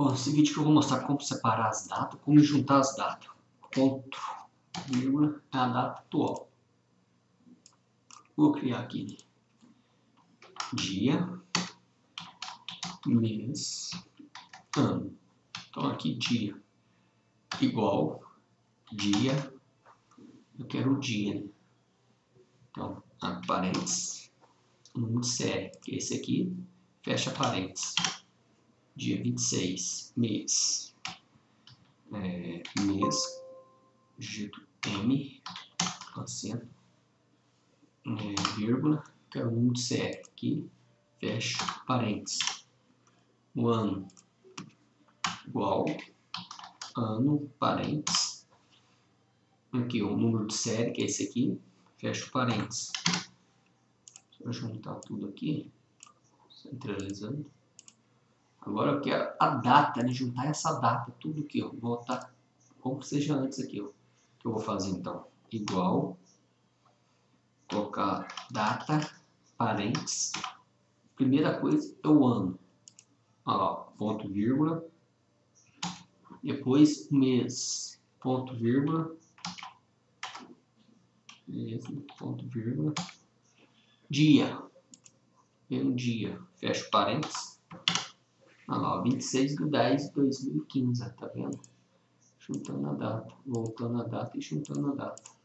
Bom, é o seguinte, que eu vou mostrar como separar as datas, como juntar as datas. Ctrl, a data atual. Vou criar aqui dia, mês, ano. Então aqui dia igual dia, eu quero o dia, né? Então abre parênteses, número de série, que é esse aqui, fecha parênteses, dia 26, mês, mês, digito M, acento, vírgula, quero o número de série aqui, fecha parênteses, o ano, igual, ano, parênteses, aqui o número de série, que é esse aqui, fecha parênteses. Deixa eu juntar tudo aqui, centralizando. Agora eu quero a data, né? Juntar essa data, tudo aqui, ó. Vou botar como seja antes aqui, ó. O que eu vou fazer então? Igual, colocar data, parênteses. Primeira coisa é o ano. Olha lá, ponto, vírgula. Depois mês, ponto, vírgula. Ponto, vírgula, dia, mesmo dia, fecho parênteses, olha lá, 26/10/2015, tá vendo? Juntando a data, voltando a data e juntando a data.